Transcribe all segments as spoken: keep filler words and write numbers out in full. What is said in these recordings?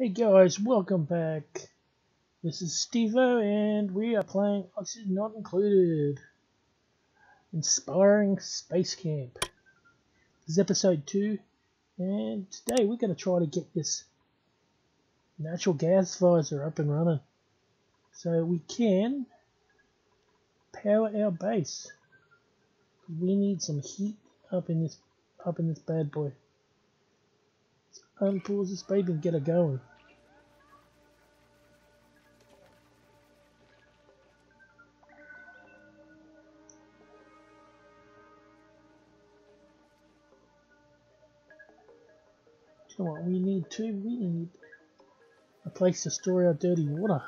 Hey guys, welcome back. This is Stevo and we are playing Oxygen Not Included, Inspiring Space Camp. This is episode two, and today we're going to try to get this natural gas visor up and running so we can power our base. We need some heat up in this up in this bad boy. Unpause this baby and get it going. You know what we need too? We need a place to store our dirty water,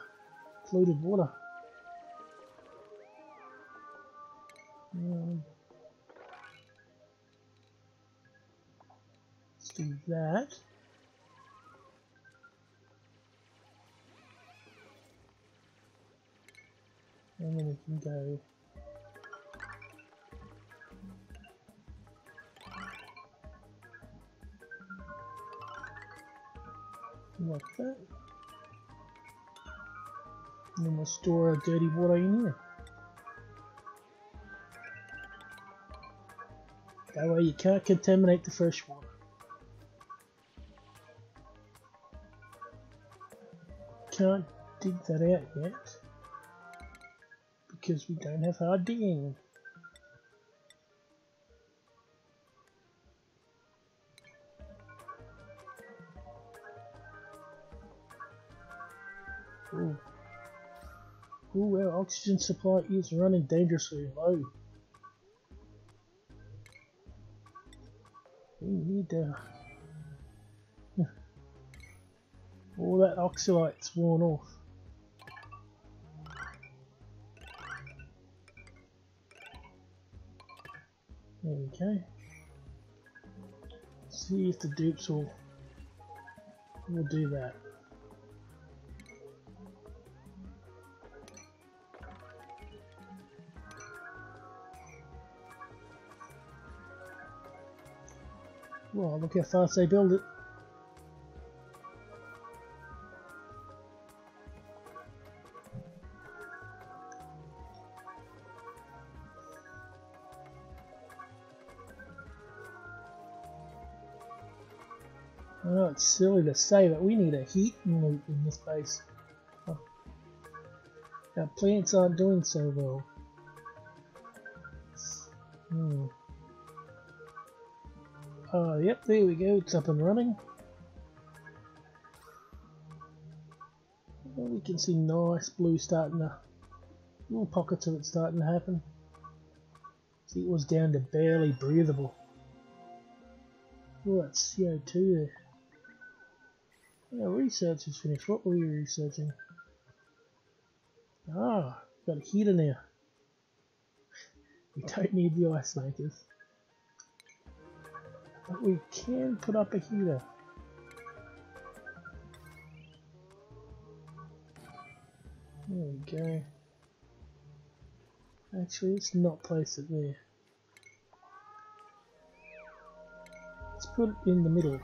polluted water. Um, let's do that. And then we can go like that. And then we'll store our dirty water in here. That way you can't contaminate the fresh water. Can't dig that out yet, because we don't have hard digging. Ooh. Ooh, our oxygen supply is running dangerously low. We need to... all that oxalate's worn off. There we go. See if the dupes will will do that. Well, look how fast they build it. I know it's silly to say, but we need a heating loop in this base. Oh. Our plants aren't doing so well. Hmm. Oh, yep, there we go, it's up and running. Well, we can see nice blue starting to... little pockets of it starting to happen. See, it was down to barely breathable. Oh, that's C O two there. Our research is finished. What were we researching? Ah, got a heater now. We don't need the ice makers, but we can put up a heater. There we go. Actually, let's not place it there. Let's put it in the middle.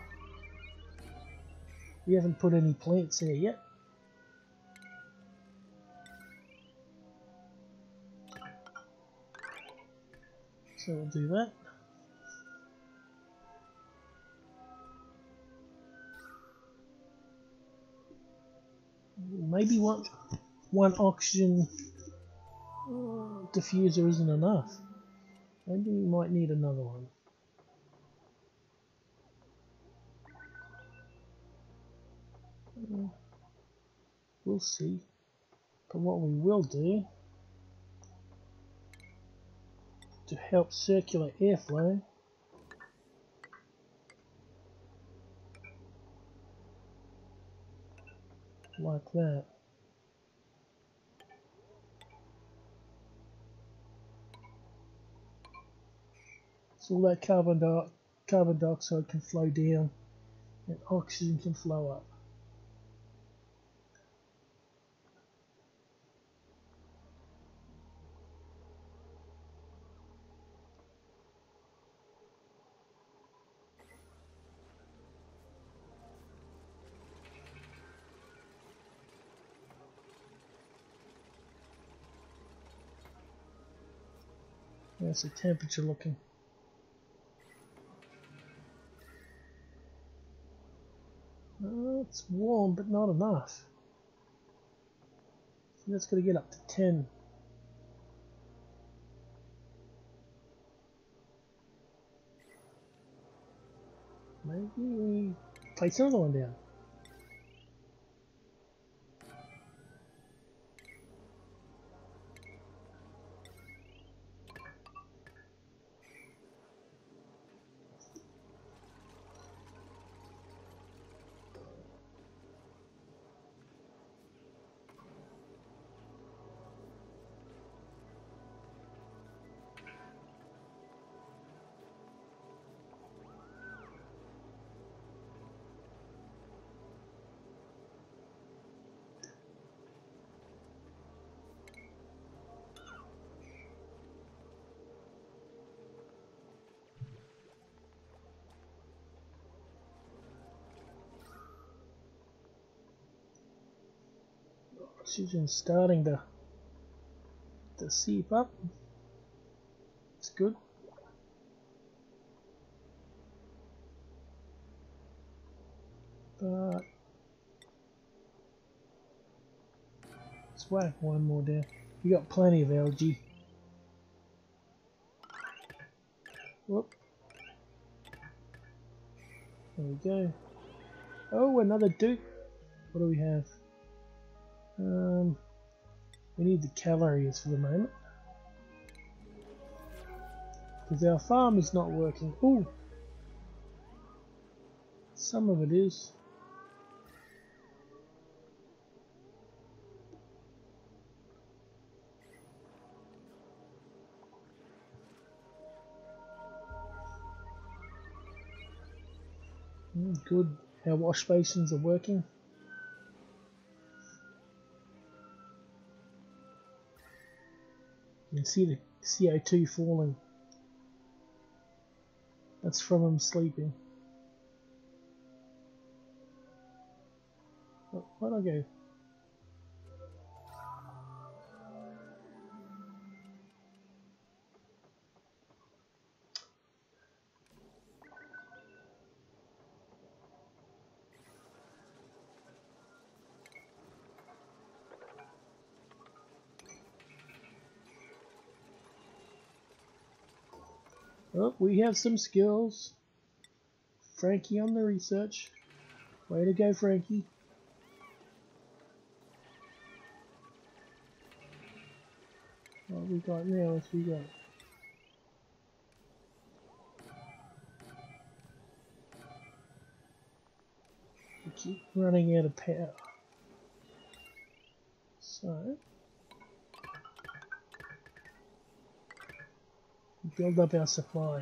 We haven't put any plants there yet. So we'll do that. Maybe one, one oxygen oh, diffuser isn't enough. Maybe we might need another one. We'll see. But what we will do to help circulate airflow, like that. So all that carbon di carbon dioxide can flow down and oxygen can flow up. How's the temperature looking? Oh, it's warm, but not enough. So that's going to get up to ten. Maybe we place another one down. Oxygen's starting to to seep up. It's good. But let's whack one more down. You got plenty of algae. Whoop. There we go. Oh, another dupe. What do we have? Um, we need the calories for the moment because our farm is not working. Ooh, some of it is. Mm, good, our wash basins are working. You can see the C O two falling. That's from him sleeping. Oh, where'd I go? Oh, we have some skills. Frankie on the research. Way to go, Frankie. What have we got now? What have we got? We keep running out of power. So build up our supply.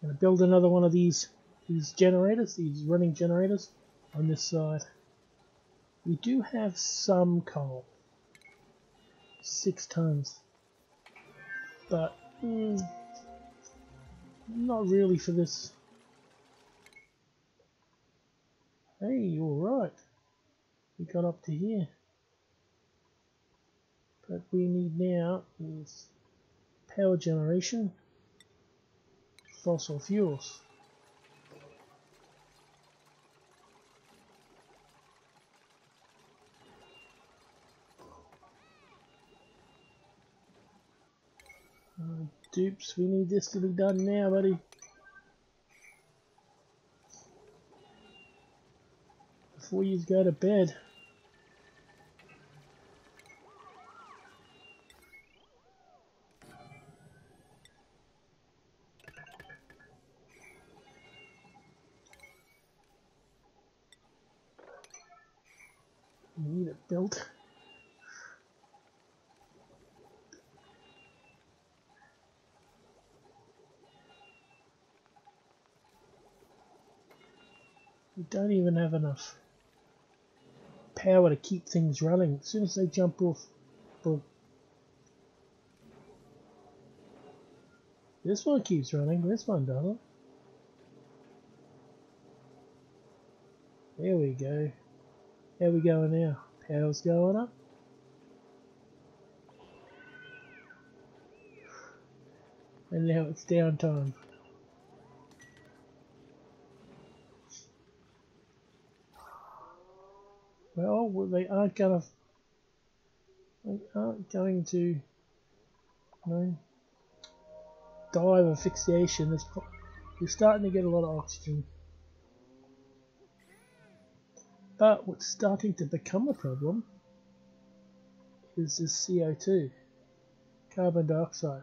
I'm going to build another one of these these generators, these running generators on this side. We do have some coal, six tons, but mm, not really for this. Hey, alright, we got up to here, but we need now is power generation, fossil fuels. Oh, dupes, we need this to be done now, buddy. Before you go to bed. We need a belt. We don't even have enough. power to keep things running. As soon as they jump off, boom. This one keeps running, this one doesn't. There we go. How we going now? Power's going up. And now it's down time. Well, they aren't gonna. They aren't going to. You know, die of asphyxiation. It's you're starting to get a lot of oxygen, but what's starting to become a problem is this C O two, carbon dioxide.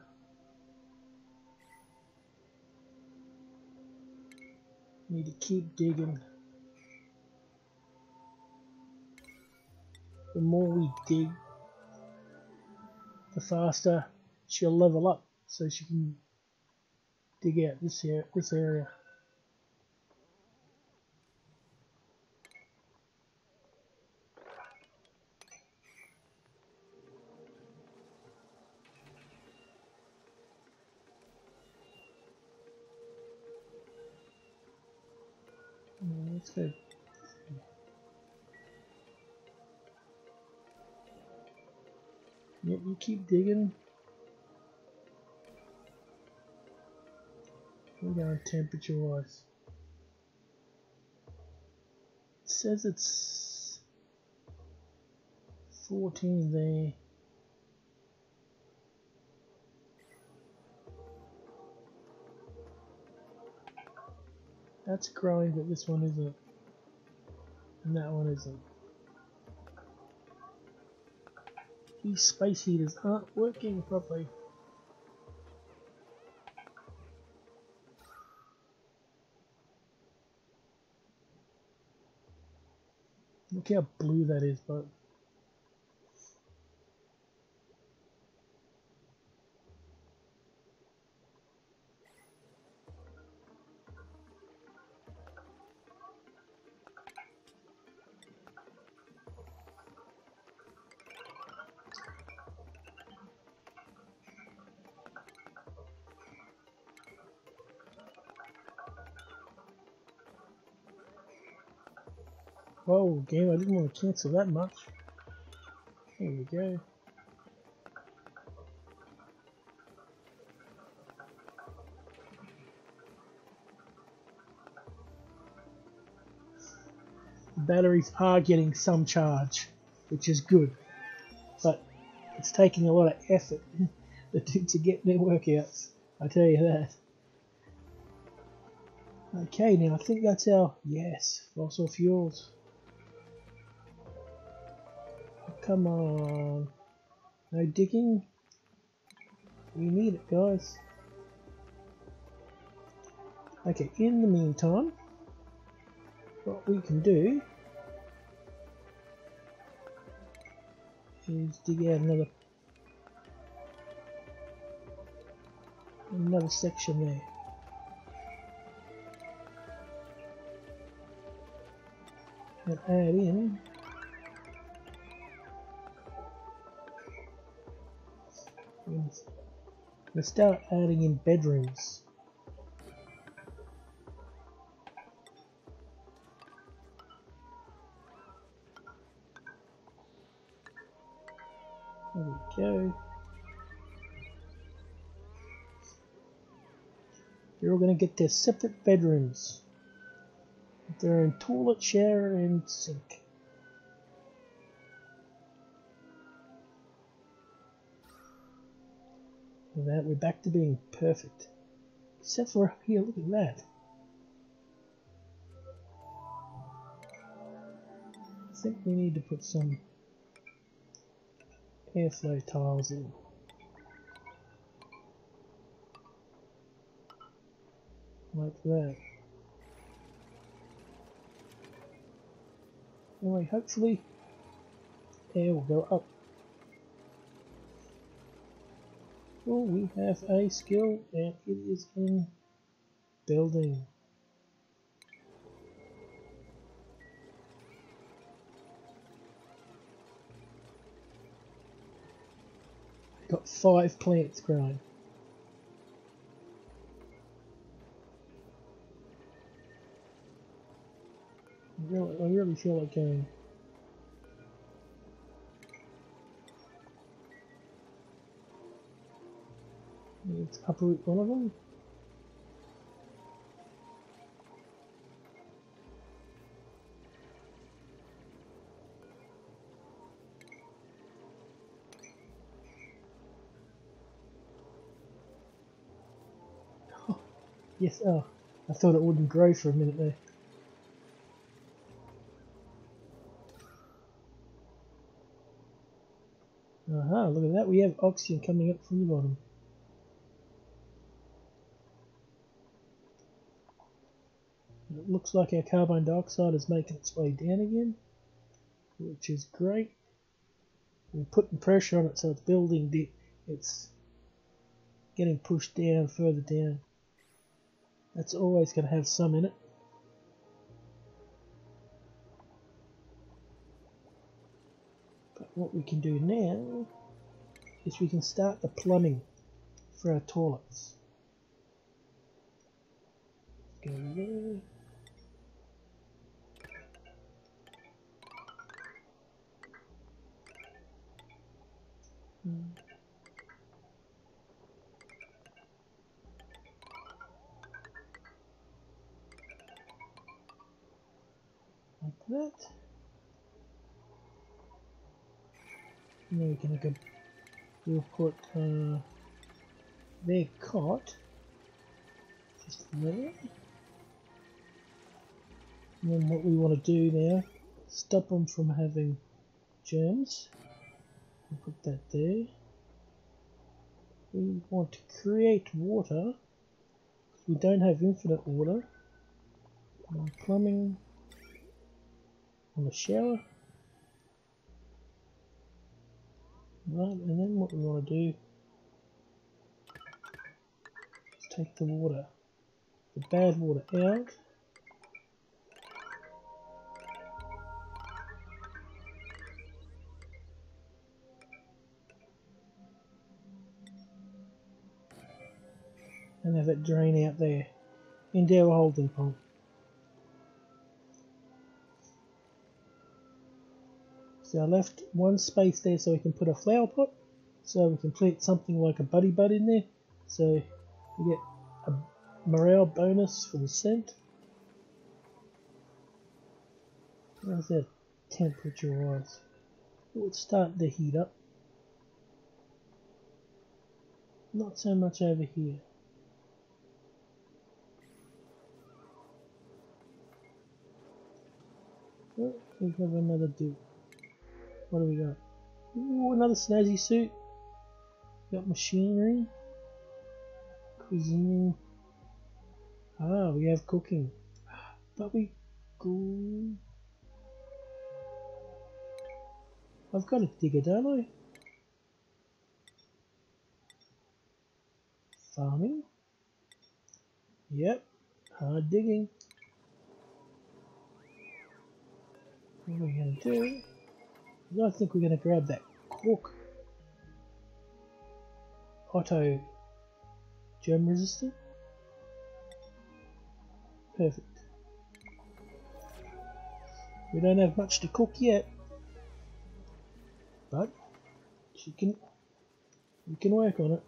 Need to keep digging. The more we dig, the faster she'll level up, so she can dig out this here, this area. Mm, that's good. Yep, you keep digging. We're going temperature wise. It says it's fourteen there. That's growing, but this one isn't. And that one isn't. These space heaters aren't working properly. Look how blue that is, but whoa, game, I didn't want to cancel that much. Here we go. The batteries are getting some charge, which is good, but it's taking a lot of effort to get their workouts, I tell you that. Okay, now I think that's our, yes, fossil fuels. Come on. No digging. We need it, guys. Okay, in the meantime, what we can do is dig out another another section there. And add in let's start adding in bedrooms. There we go. They're all going to get their separate bedrooms. Their own toilet, shower, and sink. That we're back to being perfect, except for up here. Look at that. I think we need to put some airflow tiles in. Like that. Anyway, hopefully air will go up. Well, we have a skill and it is in building. Got five plants growing. I really, I really feel like going. Let's uproot one of them. Oh, yes, oh, I thought it wouldn't grow for a minute there. Aha, look at that, we have oxygen coming up from the bottom. It looks like our carbon dioxide is making its way down again, which is great. We're putting pressure on it, so it's building the, it's getting pushed down, further down. That's always going to have some in it. But what we can do now is we can start the plumbing for our toilets. Go there. Like that. Now we can go. We'll put uh, their cot just there. And then what we want to do now, stop them from having germs. We'll put that there. We want to create water. We don't have infinite water. And plumbing on the shower. Right, and then what we want to do is take the water, the bad water out. And have it drain out there into our holding pump. So I left one space there so we can put a flower pot, so we can plant something like a buddy bud in there, so we get a morale bonus for the scent. How's that temperature wise? We'll start to heat up. Not so much over here. Oh, we have another dude. What do we got? Ooh, another snazzy suit. Got machinery. Cuisine. Ah, we have cooking. But we go. I've got a digger, don't I? Farming. Yep. Hard digging. What are we going to do? I think we're going to grab that cork. Auto germ resistant. Perfect. We don't have much to cook yet, but she can, we can work on it.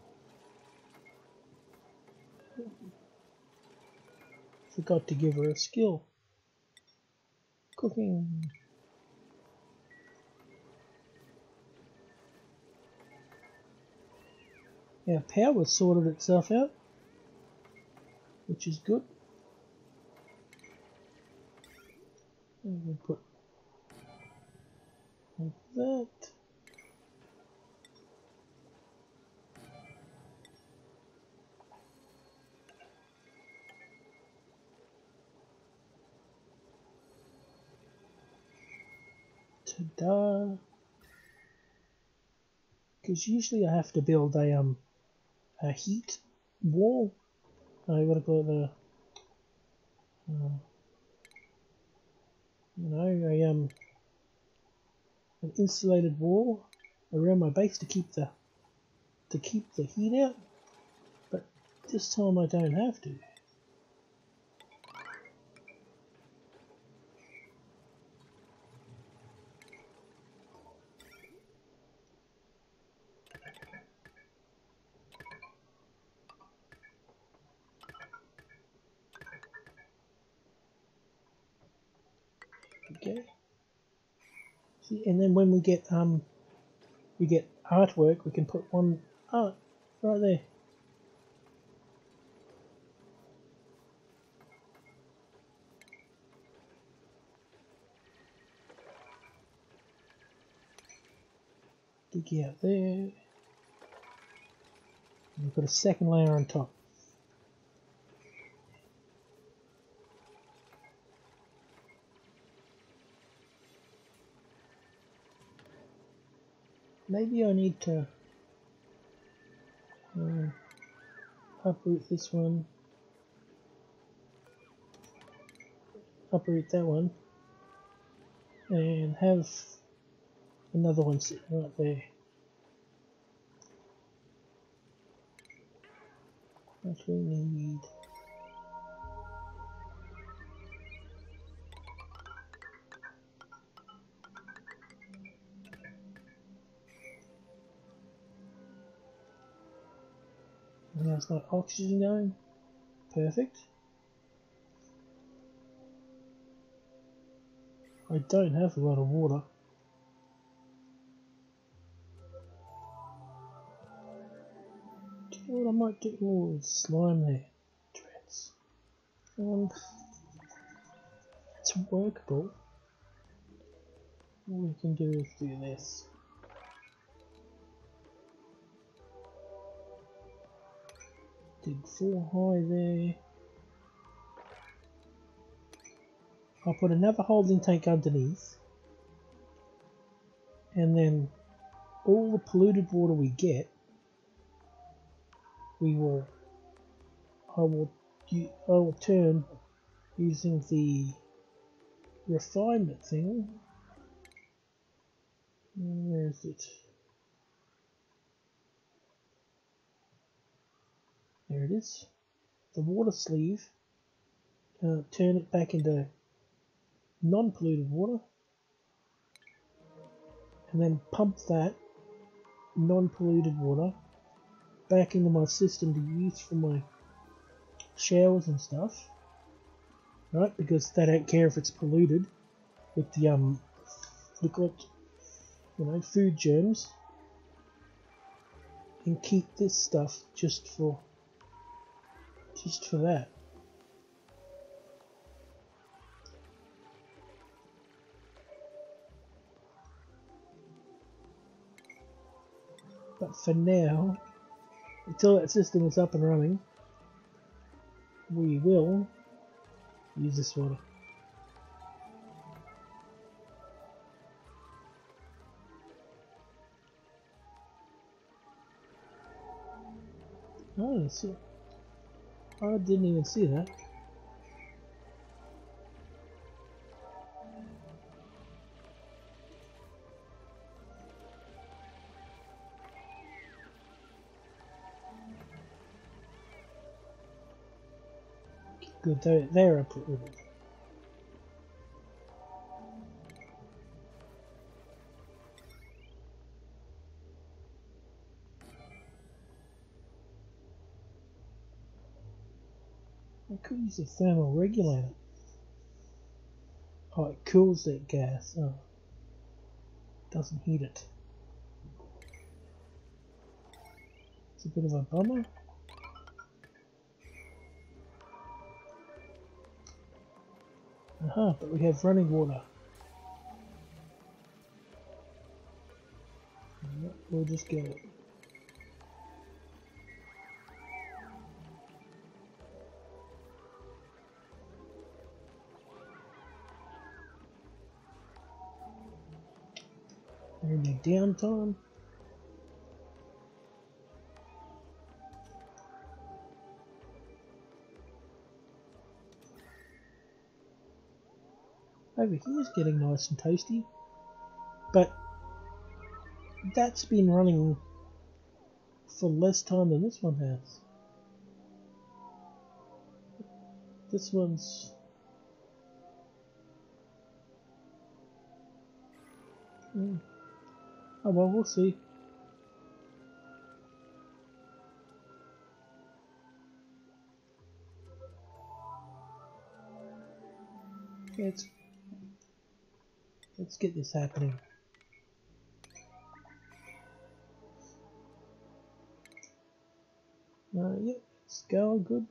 Forgot to give her a skill. Cooking. Our power sorted itself out, which is good. And we'll put like that. Ta-da! Because usually I have to build a um. a heat wall. I want to call it a, uh, you know, a, um, an insulated wall around my base to keep the to keep the heat out, but this time I don't have to. Okay. See, and then when we get um, we get artwork, we can put one art right there. Dig out there. And we've got a second layer on top. Maybe I need to uh, uproot this one, uproot that one, and have another one sitting right there. What we need. Now it's got oxygen going. Perfect. I don't have a lot of water. Do you know what I might do? Oh, there's slime there. Dreads. Um, it's workable. All we can do is do this. Dig four high there. I'll put another holding tank underneath, and then all the polluted water we get, we will, I will, I will turn using the refinement thing. Where is it? There it is. The water sleeve. Uh, turn it back into non-polluted water, and then pump that non-polluted water back into my system to use for my showers and stuff. Right? Because they don't care if it's polluted with the um, the correct, you know, food germs, and keep this stuff just for. Just for that. But for now, until that system is up and running, we will use this water. Oh, that's it. I didn't even see that. Good, there, there I put it. Could use a thermal regulator. Oh, it cools that gas. Oh, doesn't heat it. It's a bit of a bummer. Aha, but we have running water. We'll just get it. Any downtime? Over here is getting nice and toasty, but that's been running So less time than this one has. This one's mm. Oh well, we'll see. Let's let's get this happening. Uh, yep, yeah, let's go, good.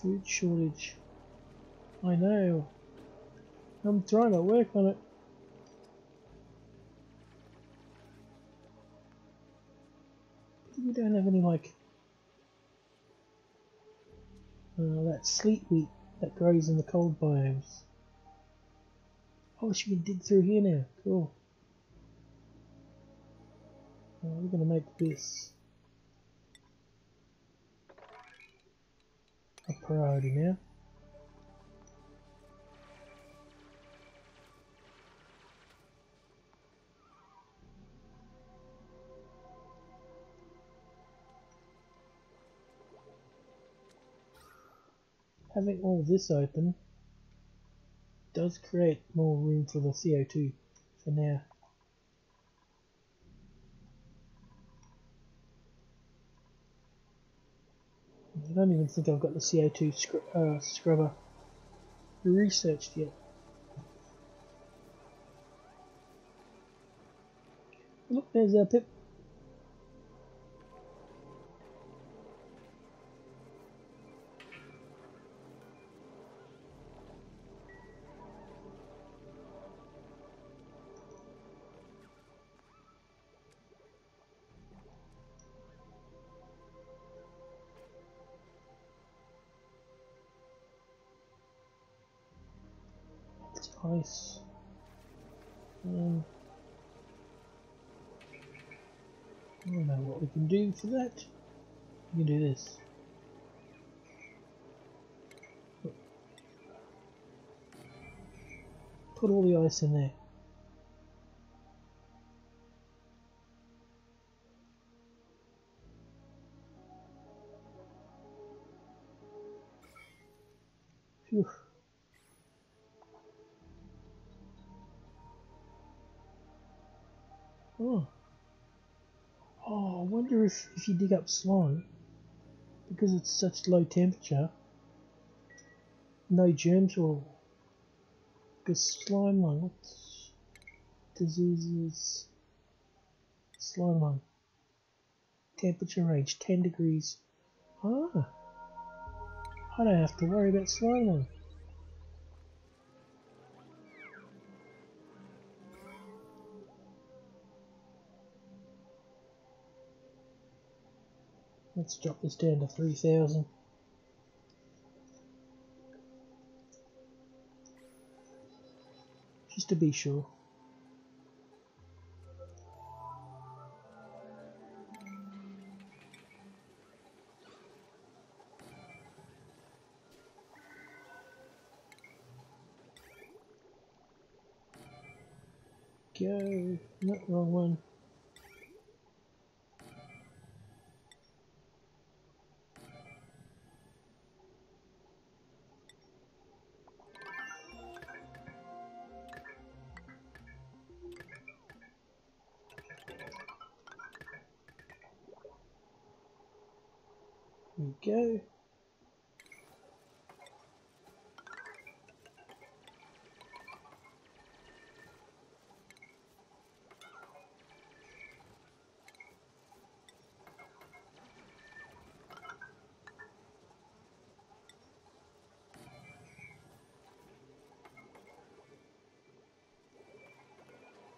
Food shortage. I know. I'm trying to work on it. We don't have any like uh, that sleet wheat that grows in the cold biomes. Oh, she can dig through here now. Cool. Uh, we're gonna make this a priority now. Having all this open does create more room for the C O two for now. I don't even think I've got the C O two scr uh, scrubber researched yet. Look, there's our pip. Ice. Um, I don't know what we can do for that. We can do this. Put all the ice in there. Phew. Oh. oh, I wonder if, if you dig up slime, because it's such low temperature, no germs will, because slime lung, what disease is slime lung, temperature range ten degrees, ah, I don't have to worry about slime lung. Let's drop this down to three thousand. Just to be sure. Go. Not wrong one. Go.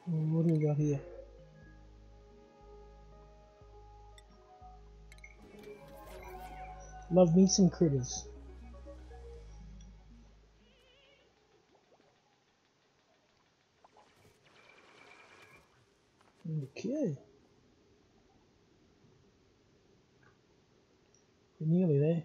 What do we got here? Love me some critters. Okay. We're nearly there.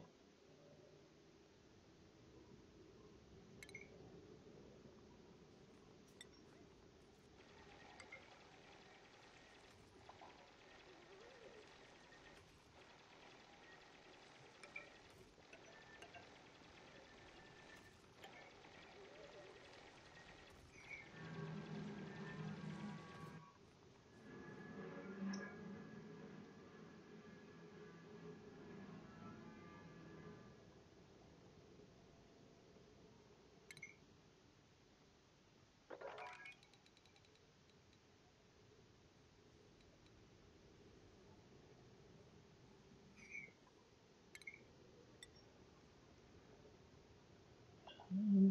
Mm-hmm.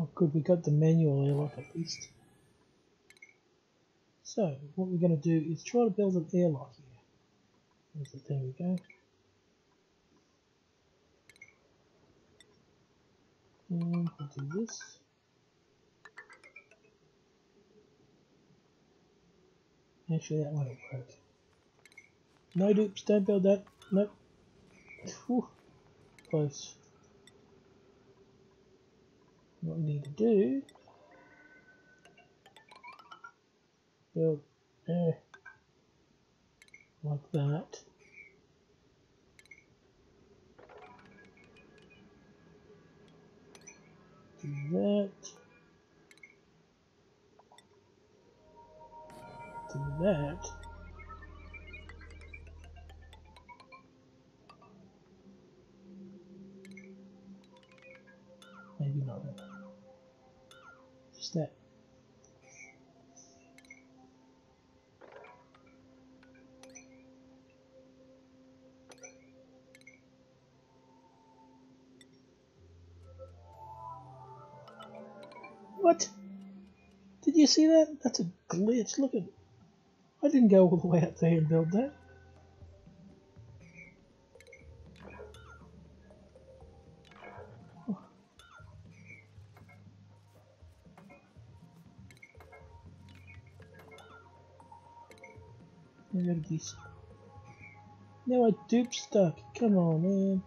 Oh good, we got the manual airlock at least. So what we're going to do is try to build an airlock here. There's the, there we go. And we'll do this. Actually, that won't work. No dupes, don't build that. Nope. Whew. Close. What we need to do... build there. Like that. Do that. That maybe not that. Just that. What? Did you see that? That's a glitch. Look at. I didn't go all the way up there and build that. Oh. Now I dupe stuck. Come on, man.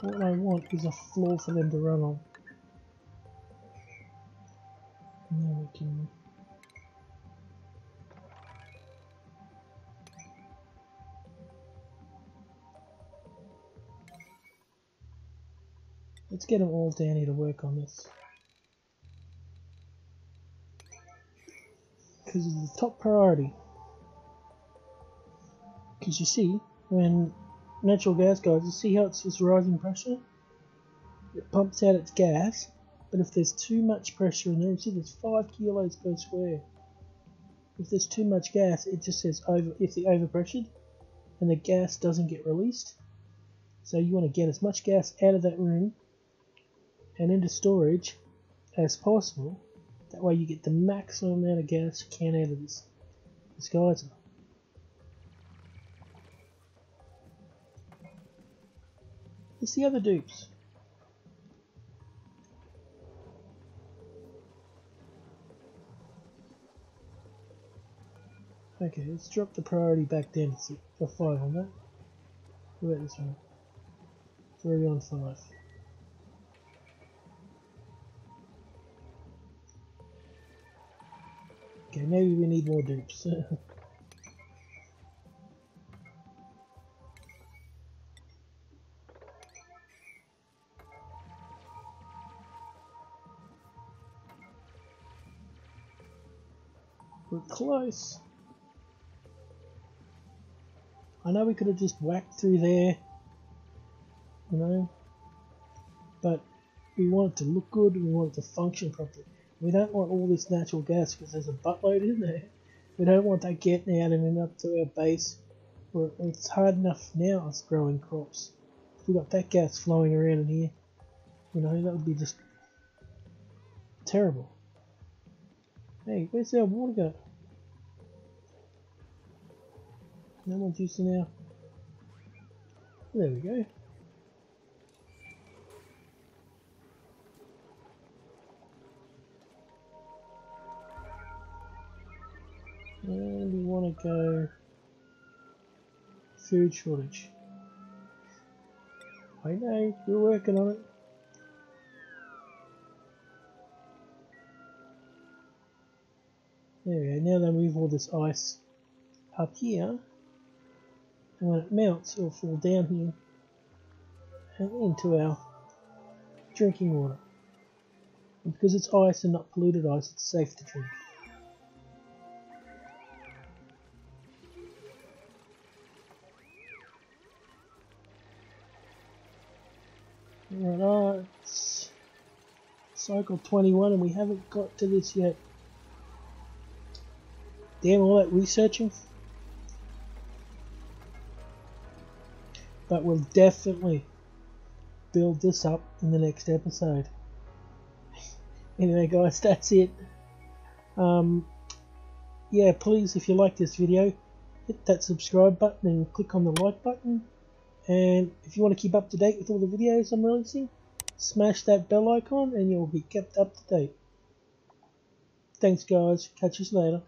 What I want is a floor for them to run on. Now we can... let's get them all down here to work on this. Because it's the top priority. Because you see, when... natural gas guys, you see how it's, it's rising pressure? It pumps out its gas, but if there's too much pressure in there, you see there's five kilos per square. If there's too much gas, it just says over, if they're overpressured, and the gas doesn't get released. So you want to get as much gas out of that room and into storage as possible. That way you get the maximum amount of gas you can out of this, this geyser. It's the other dupes. Okay, let's drop the priority back down to six, or five on that. What about this one? Three on five. Okay, maybe we need more dupes. Close. I know we could have just whacked through there, you know, but we want it to look good, we want it to function properly. We don't want all this natural gas because there's a buttload in there. We don't want that getting out and up to our base. Where it's hard enough now as growing crops. If we got that gas flowing around in here, you know, that would be just terrible. Hey, where's our water go? No more juice now. There we go. And we want to go food shortage. I know, we're working on it. There we go, now they move all this ice up here, and when it melts it'll fall down here and into our drinking water. And because it's ice and not polluted ice, it's safe to drink. Alright, it's cycle twenty-one and we haven't got to this yet. Damn all that researching. But we'll definitely build this up in the next episode. Anyway guys, that's it. Um, yeah, please, if you like this video, hit that subscribe button and click on the like button. And if you want to keep up to date with all the videos I'm releasing, smash that bell icon and you'll be kept up to date. Thanks guys, catch you later.